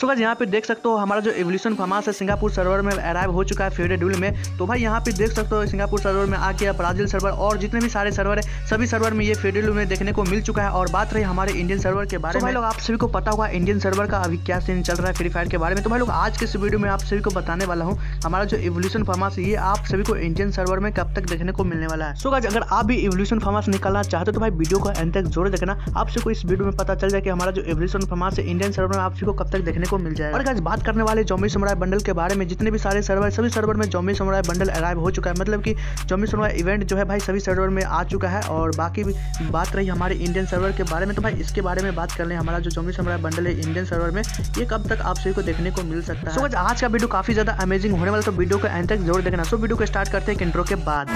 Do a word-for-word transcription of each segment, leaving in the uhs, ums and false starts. सो guys यहाँ पे देख सकते हो हमारा जो एवोल्यूशन फार्मास है सिंगापुर सर्वर में अराइव हो चुका है फेडे ड्यूल में। तो भाई यहाँ पे देख सकते हो सिंगापुर सर्वर में आके ब्राजील सर्वर और जितने भी सारे सर्वर है सभी सर्वर में ये फेडे ड्यूल में देखने को मिल चुका है। और बात रही हमारे इंडियन सर्वर के बारे में, भाई लोग आप सभी को पता हुआ इंडियन सर्वर का अभी क्या सीन चल रहा है फ्री फायर के बारे में। तो भाई लोग आज के इस वीडियो में आप सभी को बताने वाला हूँ हमारा जो एवोल्यूशन फार्मास ये आप सभी को इंडियन सर्वर में कब तक देखने को मिलने वाला है। सो गाइस अगर आप भी एवोल्यूशन फार्मास निकालना चाहते हो तो भाई वीडियो को अंत तक जरूर देखना, आप सभी को इस वीडियो में पता चल जाए कि हमारा जो एवोल्यूशन फार्मास है इंडियन सर्वर में आप सभी को कब तक देखने को मिल जाएगा। और गाइस बात करने वाले ज़ॉम्बी समुराई बंडल के बारे में, जितने भी सारे सर्वर सभी सर्वर में ज़ॉम्बी समुराई बंडल अराइव हो चुका है, मतलब कि ज़ॉम्बी समुराई इवेंट जो है भाई सभी सर्वर में आ चुका है। और बाकी भी बात रही हमारे इंडियन सर्वर के बारे में, तो भाई इसके बारे में बात कर लें हमारा जो ज़ॉम्बी समुराई बंडल है इंडियन सर्वर में ये कब तक आप सभी को देखने को मिल सकता है। सो गाइस आज का वीडियो काफी ज्यादा अमेजिंग होने वाला, तो वीडियो को एंड तक जरूर देखना। सो वीडियो को स्टार्ट करते हैं इंट्रो के बाद।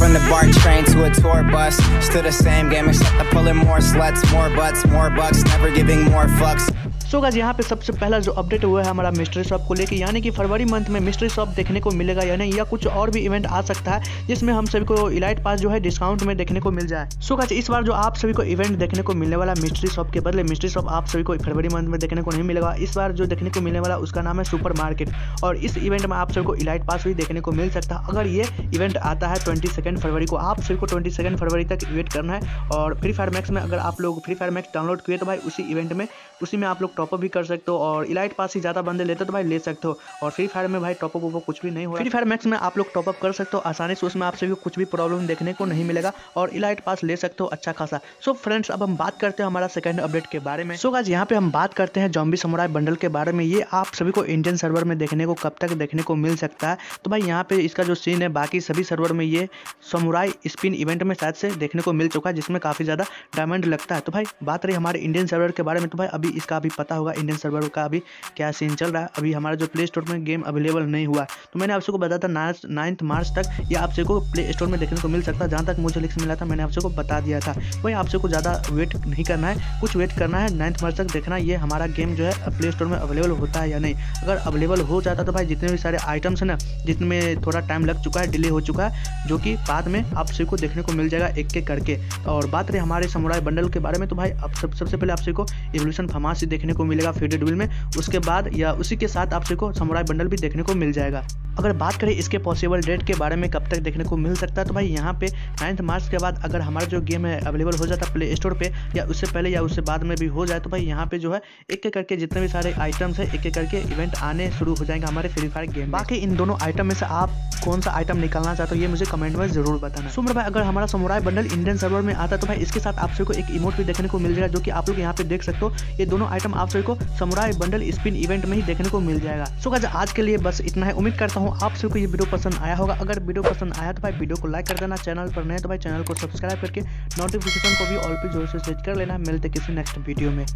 From the BART train to a tour bus, still the same game except I'm pulling more sluts, more butts, more bucks, never giving more fucks. So guys यहाँ पे सबसे पहला जो अपडेट हुआ है हमारा मिस्ट्री शॉप को लेके, यानी कि फरवरी मंथ में मिस्ट्री शॉप देखने को मिलेगा, यानी या कुछ और भी इवेंट आ सकता है जिसमें हम सभी को इलाइट पास जो है डिस्काउंट में देखने को मिल जाए। सो गाइस इस बार जो आप सभी को इवेंट देखने को मिलने वाला मिस्ट्री शॉप के बदले, मिस्ट्री शॉप आप सभी को फरवरी मंथ में देखने को नहीं मिलेगा, इस बार जो देखने को मिलने वाला उसका नाम है सुपर मार्केट। और इस इवेंट में आप सभी को इलाइट पास भी देखने को मिल सकता है। अगर ये इवेंट आता है ट्वेंटी सेकेंड फरवरी को, आप सभी को ट्वेंटी सेकेंड फरवरी तक वेट करना है। और फ्री फायर मैक्स में अगर आप लोग फ्री फायर मैक्स डाउनलोड किए तो भाई उसी इवेंट में उसी में आप लोग टॉपअप भी कर सकते हो। और इलाइट पास ही ज़्यादा बंदे लेते हो तो भाई ले सकते हो। और फ्री फायर में भाई टॉपअप वो कुछ भी नहीं हो, फ्री फायर मैक्स में आप लोग टॉपअप कर सकते हो आसानी से, उसमें आप सभी को कुछ भी प्रॉब्लम देखने को नहीं मिलेगा और इलाइट पास ले सकते हो अच्छा खासा। सो फ्रेंड्स अब हम बात करते हैं हमारा सेकंड अपडेट के बारे में। सो गाइस यहाँ पे हम बात करते हैं ज़ॉम्बी समुराई बंडल के बारे में, ये आप सभी को इंडियन सर्वर में देखने को कब तक देखने को मिल सकता है। तो भाई यहाँ पे इसका जो सीन है बाकी सभी सर्वर में ये समुराई स्पिन इवेंट में शायद से देखने को मिल चुका है जिसमें काफ़ी ज़्यादा डायमंड लगता है। तो भाई बात रही हमारे इंडियन सर्वर के बारे में, तो भाई अभी इसका अभी पता होगा इंडियन सर्वर का अभी क्या सीन चल रहा है। अभी हमारा जो प्ले स्टोर में गेम अवेलेबल नहीं हुआ, तो मैंने आप सबको बताया था नाइन्थ मार्च तक ये आप सबको प्ले स्टोर में देखने को मिल सकता है। जहाँ तक मुझे लिख मिला था मैंने आप सबको बता दिया था, वही आप सबको ज़्यादा वेट नहीं करना है, कुछ वेट करना है नाइन्थ मार्च तक देखना ये हमारा गेम जो है प्ले स्टोर में अवेलेबल होता है या नहीं। अगर अवेलेबल हो जाता तो भाई जितने भी सारे आइटम्स हैं ना जिनमें थोड़ा टाइम लग चुका है डिले हो चुका है जो कि बाद में आप सबको देखने को मिल जाएगा एक एक करके। और बात रही हमारे समुराई बंडल के बारे में, तो भाई अब सबसे पहले आप सबको एवोल्यूशन फार्मास देखने को मिलेगा फेडेड ड्यूल में, उसके बाद या उसी के साथ आप सबको समुराई बंडल भी देखने को मिल जाएगा। अगर बात करें इसके पॉसिबल डेट के बारे में कब तक देखने को मिल सकता है, तो भाई यहाँ पे नाइन्थ मार्च के बाद अगर हमारा जो गेम है अवेलेबल हो जाता प्ले स्टोर पे या उससे पहले या उससे बाद में भी हो जाए, तो भाई यहाँ पे जो है एक एक करके जितने भी सारे आइटम्स है एक एक करके इवेंट आने शुरू हो जाएंगे हमारे फ्री फायर गेम। बाकी इन दोनों आइटम में से आप कौन सा आइटम निकालना चाहते हो ये मुझे कमेंट में जरूर बताना। सुमर भाई अगर हमारा समुराई बंडल इंडियन सर्वर में आता तो भाई इसके साथ आप सबको एक इमोट भी देखने को मिल जाएगा जो कि आप लोग यहाँ पे देख सकते हो। ये दोनों आइटम आप सभी को समुराई बंडल स्पिन इवेंट में ही देखने को मिल जाएगा। सो गाइस आज के लिए बस इतना है, उम्मीद करता हूँ आप सभी को ये वीडियो पसंद आया होगा। अगर वीडियो पसंद आया तो भाई वीडियो को लाइक कर देना, चैनल पर नए तो भाई चैनल को सब्सक्राइब करके नोटिफिकेशन को भी ऑल पे जोर से सेट कर लेना। मिलते किसी नेक्स्ट वीडियो में।